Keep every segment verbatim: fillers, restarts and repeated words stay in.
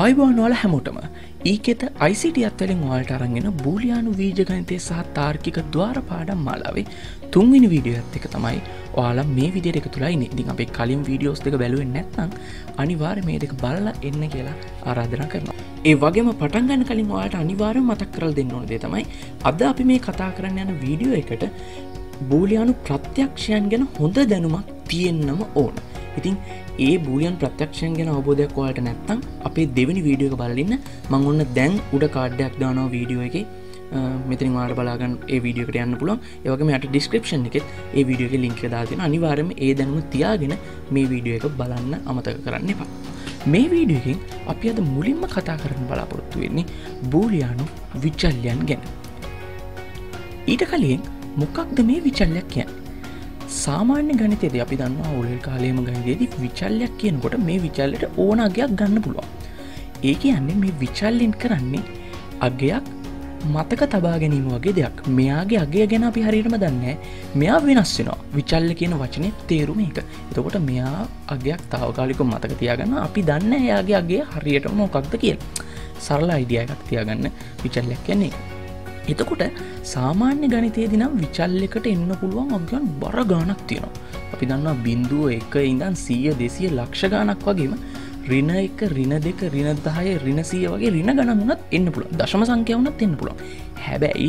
අයිබෝන් ඔයාලා හැමෝටම ඊකෙත I C T අත් වලින් ඔයාලට අරන්ගෙන බූලියානු වීජගණිතය සහ තාර්කික ద్వාර පාඩම් මාලාවේ තුන්වෙනි වීඩියෝ එකත් එක තමයි ඔයාලා මේ විදියට එකතුලා ඉන්නේ. ඉතින් අපි කලින් වීඩියෝස් දෙක බැලුවේ නැත්නම් අනිවාර්යයෙන් මේ දෙක බලලා එන්න කියලා ආරාධනා කරනවා. ඒ වගේම පටන් ගන්න කලින් ඔයාලට අනිවාර්යයෙන්ම මතක් කරලා දෙන්න ඕන දේ තමයි අද අපි මේ කතා කරන්න යන වීඩියෝ එකට බූලියානු ප්‍රත්‍යක්ෂයන් ගැන හොඳ දැනුමක් තියෙන්නම ඕන. ඉතින් ඒ බූලියන් ප්‍රත්‍යක්ෂයන් ගැන අවබෝධයක් ඔයාලට නැත්නම් අපේ දෙවෙනි වීඩියෝ එක බලලා ඉන්න. මම ඔන්න දැන් උඩ කාඩ් එකක් දානවා වීඩියෝ එකේ. මෙතනින් ඔයාලට බලා ගන්න ඒ වීඩියෝ එකට යන්න පුළුවන්. ඒ වගේම යට ඩිස්ක්‍රිප්ෂන් එකෙත් ඒ වීඩියෝ එකේ ලින්ක් එක දාලා තියෙනවා. අනිවාර්යයෙන්ම ඒ දැනුම තියාගෙන මේ වීඩියෝ එක බලන්න අමතක කරන්න එපා. මේ වීඩියෝ එකෙන් අපි අද මුලින්ම කතා කරන්න බලාපොරොත්තු වෙන්නේ බූලියානු විචල්‍යයන් ගැන. ඊට කලින් මොකක්ද මේ විචල්‍ය කියන්නේ? සාමාන්‍ය ගණිතයේදී අපි දන්නවා ඕල් කාලයේම ගණිතයේදී විචල්‍යයක් කියනකොට මේ විචල්‍යයට ඕන අගයක් ගන්න පුළුවන්. ඒ කියන්නේ මේ විචල්‍යින් කරන්නේ අගයක් මතක තබා ගැනීම වගේ දෙයක්. මෙයාගේ අගය ගැන අපි හරියටම දන්නේ මෙයා වෙනස් වෙනවා. විචල්‍ය කියන වචනේ තේරුම ඒක. එතකොට මෙයා අගයක් తాවකාලිකව මතක තියාගන්න අපි දන්නේ එයාගේ අගය හරියටම මොකක්ද කියලා. සරල අයිඩියා එකක් තියාගන්න විචල්‍යයක් කියන්නේ ඒක. එතකොට සාමාන්‍ය ගණිතයේදී නම් විචල්‍යයකට එන්න පුළුවන් අගයන් බර ගණනක් තියෙනවා. අපි දන්නවා බිංදුව එක ඉඳන් සීය දෙසීය ලක්ෂ ගණනක් වගේම ඍණ එක ඍණ දෙක ඍණ දහය ඍණ සීය වගේ ඍණ ගණන් උනත් එන්න පුළුවන්. දශම සංඛ්‍යා උනත් එන්න පුළුවන්. හැබැයි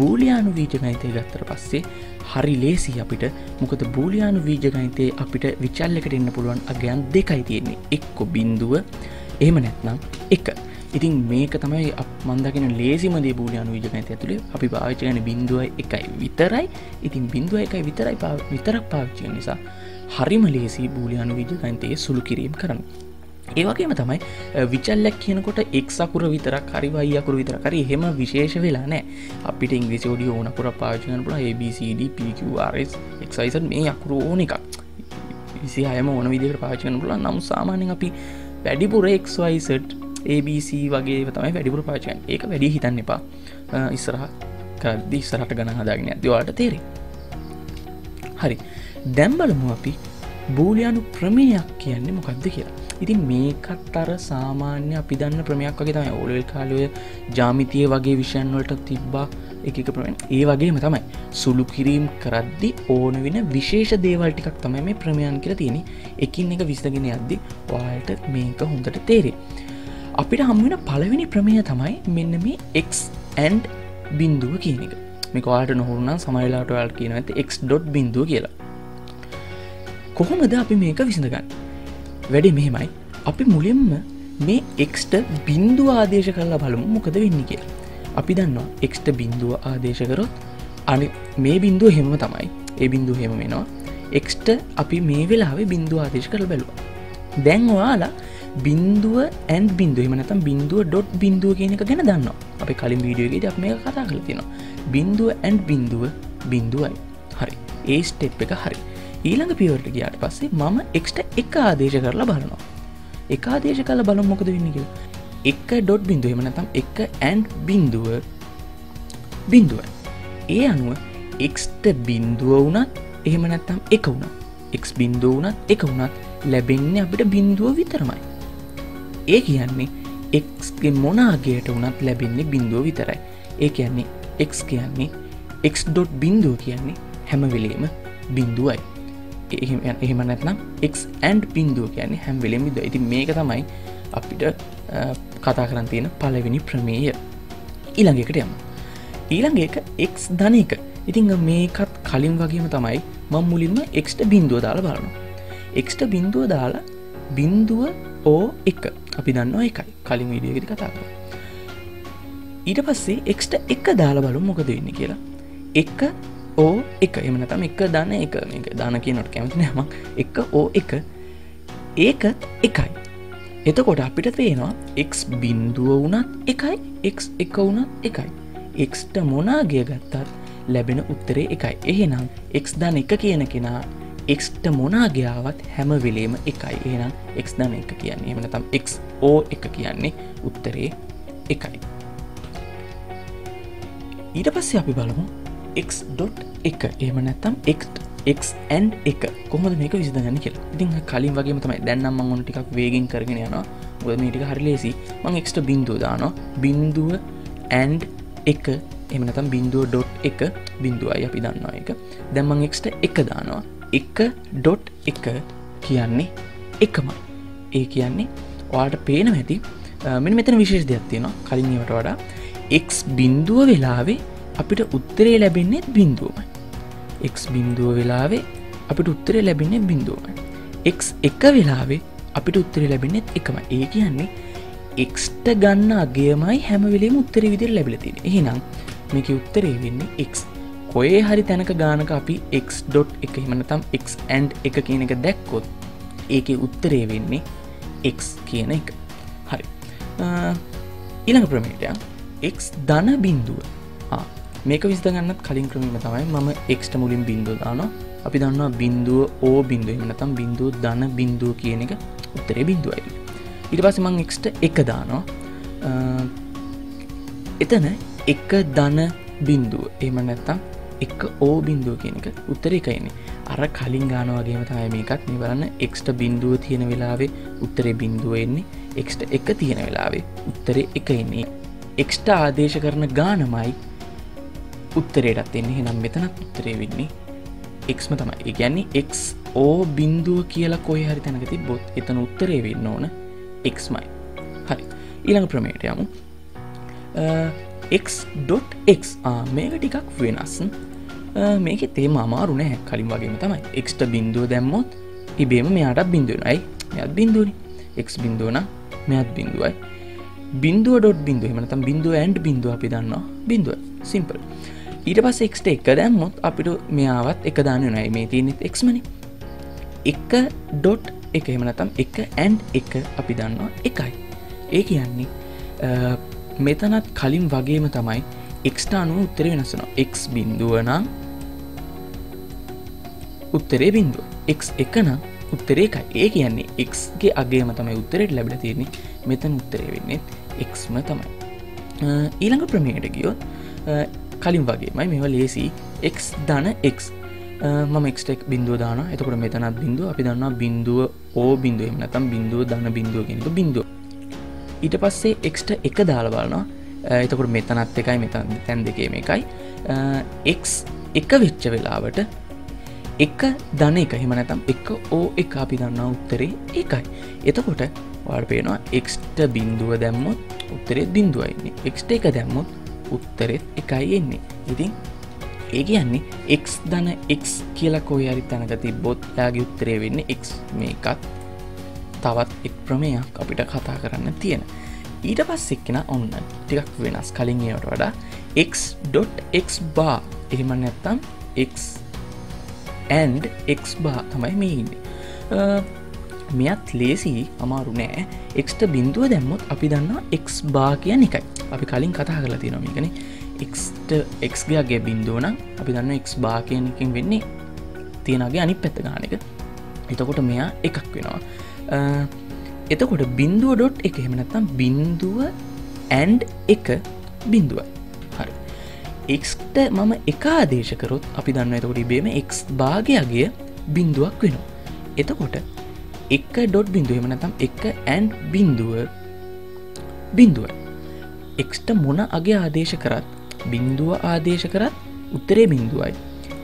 බූලියානු වීජගණිතය ගත්තට පස්සේ හරි ලේසියි අපිට. මොකද බූලියානු වීජගණිතයේ අපිට විචල්‍යයකට එන්න පුළුවන් අගයන් දෙකයි තියෙන්නේ. එක්ක බිංදුව එහෙම නැත්නම් එක. ඉතින් මේක තමයි මන්දගෙන ලේසිමදී බූලියානු වීජගණිතය ඇතුලේ අපි පාවිච්චි කරන බිංදුවයි එකයි විතරයි. ඉතින් බිංදුවයි එකයි විතරයි විතරක් පාවිච්චි කරන නිසා හරිම ලේසි බූලියානු වීජගණිතයේ සුළු කිරීම කරන්න. ඒ වගේම තමයි විචල්‍යක් කියනකොට x අකුර විතරක් හරි y අකුර විතරක් හරි එහෙම විශේෂ වෙලා නැහැ. අපිට ඉංග්‍රීසි ඔඩිය ඕන අකුරක් පාවිච්චි කරන්න පුළුවන්. A B C D P Q R S X Y Z මේ අකුර ඕන එකක්. විසිහයම ඕන විදිහකට පාවිච්චි කරන්න පුළුවන්. නමුත් සාමාන්‍යයෙන් අපි වැඩිපුර X Y Z A B C වගේ තමයි වැඩිපුර පාවිච්චියන්. ඒක වැඩි හිතන්න එපා. ඉස්සරහ කරද්දී ඉස්සරහට ගණන් හදාගෙන යද්දී ඔයාලට තේරෙයි. හරි. දැන් බලමු අපි බූලියානු ප්‍රමේයක් කියන්නේ මොකක්ද කියලා. ඉතින් මේකත් අර සාමාන්‍ය අපි දන්න ප්‍රමේයක් වගේ තමයි. ඕල් වේල් කාලේ ඔය ජ්‍යාමිතිය වගේ විෂයන් වලට තිබ්බා එක එක ප්‍රමේයන්. ඒ වගේම තමයි සුළු කිරීම කරද්දී ඕන වෙන විශේෂ දේවල් ටිකක් තමයි මේ ප්‍රමේයන් කියලා තියෙන්නේ. එකින් එක විසඳගෙන යද්දී ඔයාලට මේක හොඳට තේරෙයි. අපිට හම්බුන පළවෙනි ප්‍රමේය තමයි මෙන්න මේ x and බිංදුව කියන එක. මේක ඔයාලට නොහුරු නම් සමහරවිට ඔයාලට කියනවා ඇති x. බිංදුව කියලා. කොහොමද අපි මේක විසඳගන්නේ? වැඩේ මෙහෙමයි. අපි මුලින්ම මේ x ට බිංදුව ආදේශ කරලා බලමු මොකද වෙන්නේ කියලා. අපි දන්නවා x ට බිංදුව ආදේශ කරොත් අනිත් මේ බිංදුව හැමම තමයි. ඒ බිංදුව හැමම වෙනවා. x ට අපි මේ වෙලාවේ බිංදුව ආදේශ කරලා බලුවා. දැන් ඔයාලා බින්දුව ඇන් බින්දුව එහෙම නැත්නම් බින්දුව ඩොට් බින්දුව කියන එක ගැන දන්නවා. අපි කලින් වීඩියෝ එකේදී අපි මේක කතා කරලා තියෙනවා. බින්දුව ඇන් බින්දුව බින්දුවයි. හරි. ඒ ස්ටෙප් එක හරි. ඊළඟ පියවරට ගියාට පස්සේ මම x ට එක ආදේශ කරලා බලනවා. එක ආදේශ කරලා බලමු මොකද වෙන්නේ කියලා. එක ඩොට් බින්දුව එහෙම නැත්නම් එක ඇන් බින්දුව බින්දුවයි. ඒ අනුව x ට බින්දුව වුණත් එහෙම නැත්නම් එක වුණත් x බින්දුව වුණත් එක වුණත් ලැබෙන්නේ අපිට බින්දුව විතරමයි. ඒ කියන්නේ එක්ගේ මොනාගේට වනත් ලැබෙන්නේ බින්දුව විතරයි. ඒ කියන්නේ එක් කියන්නේ එක් ඩොට් බින්දුව කියන්නේ හැමවෙලේම බින්දුවයි. එහෙම නැත්නම් එක් ඇන්ඩ් බින්දුව කියන්නේ හැම්වෙලේ බිඳුව. ඉතින් මේක තමයි අපිට කතා කරන් තියෙන පළවෙනි ප්‍රමේය. ඊළඟ එකට යමු. ඊළඟ එක එක් ධන එක. ඉතින් මේකත් කලින් වගේම තමයි මම මුලින්ම එක්ට බින්දුව දාලා බලනවා. එක්ට බින්දුව දාලා බින්දුව ඕ එක අපි දන්නවා එකයි කලින් වීඩියෝ එකේ කතා කරා. ඊට පස්සේ x ට එක දාලා බලමු මොකද වෙන්නේ කියලා. එක ඕ එක එහෙම නැත්නම් එක ධන එක මේක ධන කියනකොට කැමති නෑ මම. එක ඕ එක ඒකත් එකයි. එතකොට අපිට තේනවා x බිංදුව වුණත් එකයි x එක වුණත් එකයි. x ට මොන අගය ගත්තත් ලැබෙන උත්තරේ එකයි. එහෙනම් x ධන එක කියන කෙනා x ට මොනාගයාවත් හැම වෙලේම එකයි. එහෙනම් x ධන එක කියන්නේ එහෙම නැත්නම් x ඕ එක කියන්නේ උත්තරේ එකයි. ඊට පස්සේ අපි බලමු x.1 එහෙම නැත්නම් x x and එක කොහොමද මේක විසඳගන්නේ කියලා. ඉතින් කලින් වගේම තමයි. දැන් නම් මම ඔන්න ටිකක් වේගෙන් කරගෙන යනවා. මොකද මේ ටික හරි ලේසි. මම x ට බිංදුව දානවා. බිංදුව and එක එහෙම නැත්නම් බිංදුව dot එක බිංදුවයි අපි දන්නවා ඒක. දැන් මම x ට එක දානවා. එක dot එක කියන්නේ එකමයි. ඒ කියන්නේ ඔයාලට පේනවා ඇති මෙන්න මෙතන විශේෂ දෙයක් තියෙනවා. කලින් ඒවට වඩා x බිංදුව වෙලාවේ අපිට උත්තරේ ලැබෙන්නේ බිංදුවමයි. x බිංදුව වෙලාවේ අපිට උත්තරේ ලැබෙන්නේ බිංදුවමයි. x එක වෙලාවේ අපිට උත්තරේ ලැබෙන්නේ එකමයි. ඒ කියන්නේ x ට ගන්න අගයමයි හැම වෙලෙම උත්තරේ විදිහට ලැබිලා තියෙන්නේ. එහෙනම් මේකේ උත්තරේ වෙන්නේ x. කොහේ හරි තැනක ගානක අපි x. එක එහෙම නැත්නම් x and එක කියන එක දැක්කොත් ඒකේ උත්තරේ වෙන්නේ x කියන එක. හරි. ඊළඟ ප්‍රමේයය x ධන බිංදුව. ආ මේක විසඳගන්නත් කලින් ක්‍රමෙම තමයි මම x ට මුලින් බිංදුව දානවා. අපි දන්නවා බිංදුව o බිංදුව එහෙම නැත්නම් බිංදුව ධන බිංදුව කියන එක උත්තරේ බිංදුවයි. ඊට පස්සේ මම x ට එක දානවා. එතන එක ධන බිංදුව එහෙම නැත්නම් එක o බිංදුව කියන එක උත්තරේ එකයිනේ. අර කලින් ගානවා වගේම තමයි මේකත්. මේ බලන්න x ට බිංදුව තියෙන වෙලාවේ උත්තරේ බිංදුව එන්නේ. x ට එක තියෙන වෙලාවේ උත්තරේ එක එන්නේ. x ට ආදේශ කරන ගානමයි උත්තරේටත් එන්නේ. එහෙනම් මෙතනත් උත්තරේ වෙන්නේ x ම තමයි. ඒ කියන්නේ x o බිංදුව කියලා කොහේ හරි තැනක තිබ්බොත් එතන උත්තරේ වෙන්න ඕන x මයි. හරි. ඊළඟ ප්‍රමේයට යමු. x .x ආ මේක ටිකක් වෙනස්. මේකේ තේම අමාරු නෑ. කලින් වගේම තමයි. x ට බිංදුව දැම්මොත් ඉබේම මෙයාටත් බිංදුව වෙනවා. අයි මෙයාත් බිංදුවනේ. x බිංදුව නම් මෙයාත් බිංදුවයි. බින්දුව ඩොට් බින්දුව එහෙම නැත්නම් බින්දුව and බින්දුව අපි දන්නවා බින්දුව සිම්පල්. ඊට පස්සේ x ට එක දැම්මොත් අපිට මෙයාවත් එක දාන්න වෙනවා. මේ තියෙන්නේ x මනේ. එක ඩොට් එක එහෙම නැත්නම් එක and එක අපි දන්නවා එකයි. ඒ කියන්නේ මෙතනත් කලින් වගේම තමයි x ට අනුව උත්තරේ වෙනස් වෙනවා. x බින්දුව නම් උත්තරේ බින්දුව. x එක නම් උත්තරේ එකයි. ඒ කියන්නේ x ගේ අගයම තමයි උත්තරේට ලැබිලා තියෙන්නේ. මෙතන උත්තරේ වෙන්නේ x ම තමයි. ඊළඟ ප්‍රමේයට ගියොත් කලින් වගේමයි. මේවා ලේසි. x ධන x. මම x ට බිංදුව දානවා. එතකොට මෙතනත් බිංදුව. අපි දන්නවා බිංදුව o බිංදුව එහෙම නැත්නම් බිංදුව ධන බිංදුව කියන එක බිංදුව. ඊට පස්සේ x ට එක දාලා බලනවා. එතකොට මෙතනත් එකයි මෙතන තැන් දෙකේම එකයි. x එක වෙච්ච වෙලාවට එක ධන එක එහෙම නැත්නම් එක o එක අපි ගන්නවා උත්තරේ එකයි. එතකොට ඔයාලට පේනවා x ට බිංදුව දැම්මොත් උත්තරේ බිංදුවයි එන්නේ. x ට එක දැම්මොත් උත්තරෙත් එකයි එන්නේ. ඉතින් ඒ කියන්නේ x ධන x කියලා කොයි හරි තැනක තිබ්බොත් එයාගේ උත්තරේ වෙන්නේ x. මේකත් තවත් එක් ප්‍රමේයක් අපිට කතා කරන්න තියෙන. ඊට පස්සේ එක්කන ඔන්න ටිකක් වෙනස් කලින් ඒවට වඩා x .x bar එහෙම නැත්නම් x and x bar තමයි මේ ඉන්නේ. මෙයත් ලේසි අමාරු නෑ. x ට බිංදුව දැම්මොත් අපි දන්නවා x bar කියන්නේ එකයි. අපි කලින් කතා කරලා තියෙනවා මේකනේ. x ට x ගේ අගය බිංදුව නම් අපි දන්නවා x bar කියන එකෙන් වෙන්නේ තියෙන අගය අනිත් පැත්ත ගන්න එක. එතකොට මෙයා එකක් වෙනවා. එතකොට බිංදුව dot එක එහෙම නැත්නම් බිංදුව and එක බිංදුවයි. x ට මම එක ආදේශ කරොත් අපි දන්න එතකොට ඉබේම x භාගයගේ බිංදුවක් වෙනවා. එතකොට එක ඩොට් බිංදුව එහෙම නැත්නම් එක and බිංදුව බිංදුවයි. x ට මොන අගේ ආදේශ කරත් බිංදුව ආදේශ කරත් උත්තරේ බිංදුවයි.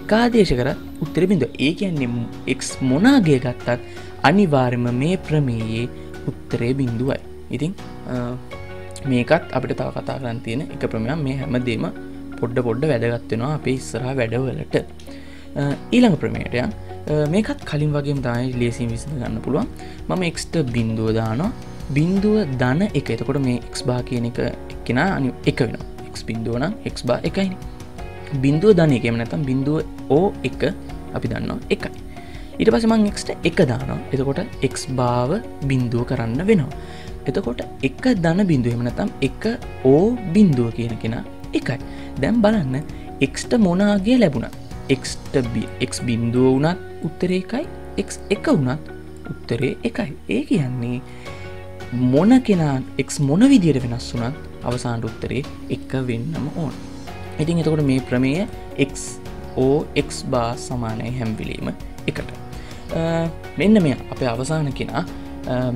එක ආදේශ කරත් උත්තරේ බිංදුව. ඒ කියන්නේ x මොන අගේ ගත්තත් අනිවාර්යයෙන්ම මේ ප්‍රමේයයේ උත්තරේ බිංදුවයි. ඉතින් මේකත් අපිට තව කතා කරන්න තියෙන එක ප්‍රමේයයක්. මේ හැමදේම පොඩ්ඩ පොඩ්ඩ වැඩගත් වෙනවා අපේ ඉස්සරහා වැඩවලට. ඊළඟ ප්‍රමේයට යන්න. මේකත් කලින් වගේම තමයි ලේසියෙන් විසඳ ගන්න පුළුවන්. මම x ට බිංදුව දානවා. බිංදුව ධන එක. එතකොට මේ x bar කියන එක එක්කෙනා අනිත් එක වෙනවා. x බිංදුව නම් x bar එකයිනේ. බිංදුව ධන එක එහෙම නැත්නම් බිංදුව o එක අපි දන්නවා එකයි. ඊට පස්සේ මම x ට එක දානවා. එතකොට x bar බිංදුව කරන්න වෙනවා. එතකොට එක ධන බිංදුව එහෙම නැත්නම් එක o බිංදුව කියන කෙනා එකයි. දැන් බලන්න x ට මොන අගය ලැබුණා. x ට x බිංදුව වුණත් උත්තරේ එකයි. x එක වුණත් උත්තරේ එකයි. ඒ කියන්නේ මොන කෙනා x මොන විදියට වෙනස් වුණත් අවසාන උත්තරේ එක වෙන්නම ඕන. ඉතින් එතකොට මේ ප්‍රමේය x O X bar සමානයි හැම වෙලෙම එකට. මෙන්න මෙයා අපේ අවසාන කෙනා.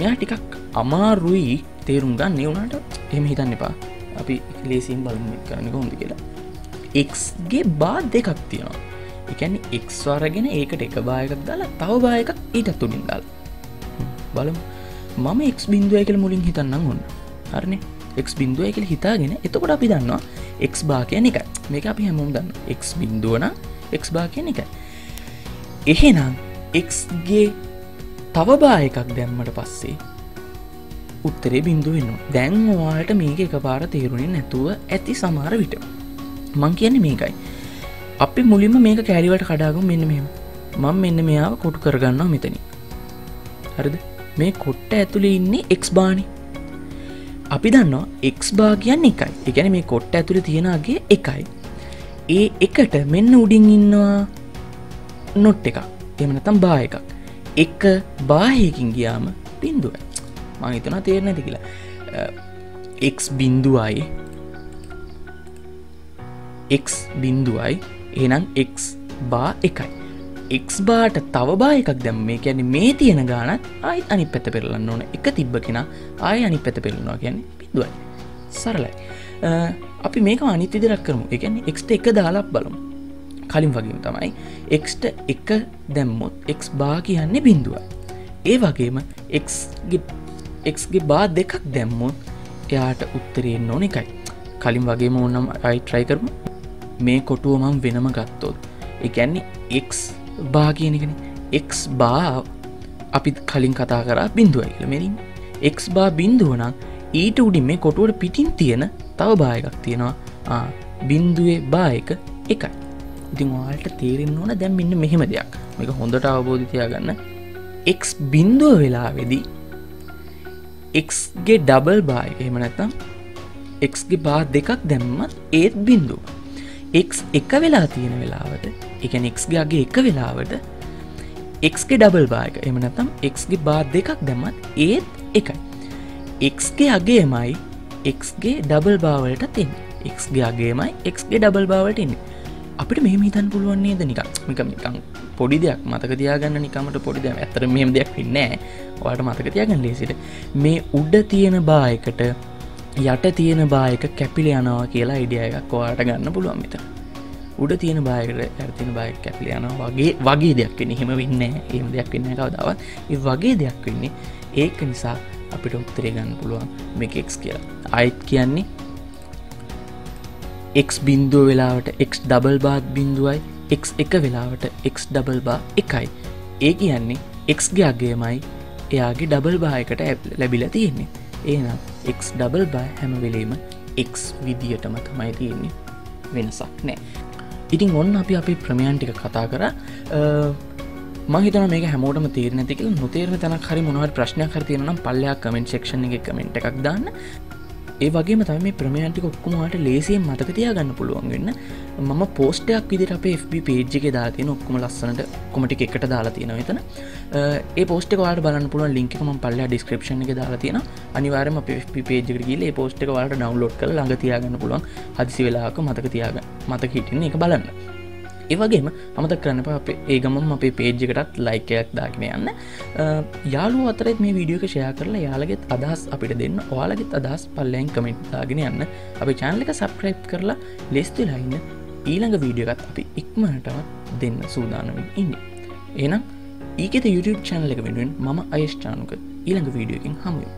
මෙයා ටිකක් අමාරුයි තේරුම් ගන්න. ඒ උනාට එහෙම හිතන්න එපා. අපි ලේසියෙන් බලමු කරන්නේ කොහොමද කියලා. X ගේ bar දෙකක් තියෙනවා. ඒ කියන්නේ X වරගෙන ඒකට එක bar එකක් දාලා තව bar එකක් ඊටත් උඩින් දාලා. බලමු. මම X බිංදුවයි කියලා මුලින් හිතන්නම් ඕන. හරිනේ. X බිංදුවයි කියලා හිතාගෙන එතකොට අපි දන්නවා X bar කියන්නේ එකයි. මේක අපි හැමෝම දන්නවා. X බිංදුව නම් X bar කියන්නේ එකයි. එහෙනම් X ගේ තව bar එකක් දැම්මට පස්සේ උත්තරේ බිංදුව වෙනවා. දැන් ඔයාලට මේක එකපාර තේරුනේ නැතුව ඇති සමහර විට. මං කියන්නේ මේකයි. අපි මුලින්ම මේක කැරි වලට කඩාගමු මෙන්න මෙහෙම. මම මෙන්න මෙයාව කොටු කරගන්නවා මෙතනින්. හරිද? මේ කොට්ට ඇතුලේ ඉන්නේ x bar නේ. අපි දන්නවා x bar කියන්නේ එකයි. ඒ කියන්නේ මේ කොට්ට ඇතුලේ තියෙන අගේ එකයි. ඒ එකට මෙන්න උඩින් ඉන්නවා not එකක්. එහෙම නැත්නම් bar එකක්. එක bar එකකින් ගියාම බිංදුවයි. මම හිතනවා තේරෙන්නේ නැති කියලා. x බිංදුවයි x බිංදුවයි එහෙනම් x bar එකයි. X bar ට තව bar එකක් දැම්ම. මේ කියන්නේ මේ තියෙන ගානත් ආයෙත් අනිත් පැත්ත පෙරලන්න ඕන. එක තිබ්බ කෙනා ආයෙ අනිත් පැත්ත පෙරලනවා කියන්නේ බිංදුවයි. සරලයි. අපි මේක අනිත් විදිහට කරමු. ඒ කියන්නේ x ට එක දාලා බලමු. කලින් වගේම තමයි x ට එක දැම්මොත් x bar කියන්නේ බිංදුවයි. ඒ වගේම x ගේ x ගේ bar දෙකක් දැම්මොත් එයාට උත්තරේ එන්න ඕන එකයි. කලින් වගේම ඕනනම් ආයෙ try කරමු. මේ කොටුව මම වෙනම ගත්තොත් ඒ කියන්නේ x bar කියන එකනේ. X bar අපි කලින් කතා කරා බිංදුවයි කියලා මෙලින්. X bar බිංදුව නම් ඊට උඩින් මේ කොටුවට පිටින් තියෙන තව bar එකක් තියෙනවා. ආ බිංදුවේ bar එක එකයි. ඉතින් ඔයාලට තේරෙන්න ඕන දැන් මෙන්න මෙහෙම දෙයක්. මේක හොඳට අවබෝධ තියාගන්න. X බිංදුව වෙලාවේදී X ගේ ඩබල් bar එක එහෙම නැත්නම් X ගේ bar දෙකක් දැම්මත් ඒත් බිංදුව. X එක වෙලා තියෙන වෙලාවට ඒ කියන්නේ X ගේ අගේ එක වෙලාවට X ගේ ඩබල් bar එක එහෙම නැත්නම් X ගේ bar දෙකක් දැම්මත් ඒත් එකයි. X ගේ අගේමයි X ගේ ඩබල් bar වලට එන්නේ. X ගේ අගේමයි X ගේ ඩබල් bar වලට එන්නේ. අපිට මෙහෙම හිතන්න පුළුවන් නේද නිකන්. මේක නිකන් පොඩි දෙයක් මතක තියාගන්න නිකමට පොඩි දෙයක්. ඇත්තටම මෙහෙම දෙයක් වෙන්නේ නැහැ. ඔයාලට මතක තියාගන්න ලේසියට. මේ උඩ තියෙන bar එකට යට තියෙන bar එක කැපිල යනවා කියලා idea එකක් ඔයාලට ගන්න පුළුවන් මෙතන. උඩ තියෙන bar එකට යට තියෙන bar එක කැපිල යනවා වගේ වගේ දෙයක් වෙන්නේ. එහෙම වෙන්නේ නැහැ. එහෙම දෙයක් වෙන්නේ නැහැ කවදාවත්. ඒ වගේ දෙයක් වෙන්නේ. ඒක නිසා අපිට උත්තරේ ගන්න පුළුවන් මේක x කියලා. ආයිත් කියන්නේ x බිංදුව වෙලාවට x ඩබල් bar බිංදුවයි x එක වෙලාවට x ඩබල් bar එකයි. ඒ කියන්නේ x ගේ අගයමයි එයාගේ ඩබල් bar එකට ලැබිලා තියෙන්නේ. එහෙනම් x ඩබල් bar හැම වෙලේම x විදියටම තමයි තියෙන්නේ. වෙනසක් නැහැ. ඉතින් ඔන්න අපි අපේ ප්‍රමයන් ටික කතා කරා. මම හිතනවා මේක හැමෝටම තේරෙන්නේ නැති කියලා. නොතේරෙන තැනක් හරි මොනවා හරි ප්‍රශ්නයක් හරි තියෙනවා නම් පල්ලෙහා comment section එකේ comment එකක් දාන්න. ඒ වගේම තමයි මේ ප්‍රමයන් ටික ඔක්කොම ඔයාලට ලේසියෙන් මතක තියාගන්න පුළුවන් වෙන්න. මම post එකක් විදිහට අපේ F B page එකේ දාලා තියෙන ඔක්කොම ලස්සනට ඔක්කොම ටික එකට දාලා තියෙනවා එතන. ඒ පෝස්ට් එක ඔයාලට බලන්න පුළුවන් ලින්ක් එක මම පල්ලෙහා description එකේ දාලා තියෙනවා. අනිවාර්යයෙන්ම අපේ F B page එකට ගිහිල්ලා මේ පෝස්ට් එක ඔයාලට download කරලා ළඟ තියාගන්න පුළුවන්. හදිසි වෙලාවක මතක තියාගන්න. මතක හිටින්න ඒක බලන්න. ඒ වගේම අමතක කරන්න එපා අපේ ඒ ගමම අපේ page එකටත් like එකක් දාගෙන යන්න. යාළුවෝ අතරෙත් මේ වීඩියෝ එක share කරලා යාළුවගෙත් අදහස් අපිට දෙන්න. ඔයාලගෙත් අදහස් පල්ලෙහාන් comment දාගෙන යන්න. අපේ channel එක subscribe කරලා ලැස්ති වෙලා ඉන්න. ඊළඟ වීඩියෝ එකත් අපි ඉක්මනටම දෙන්න සූදානම් ඉන්නේ. එහෙනම් ඊකෙත YouTube channel එක වෙනුවෙන් මම අයශානුක ඊළඟ වීඩියෝ එකකින් හමු වෙමු.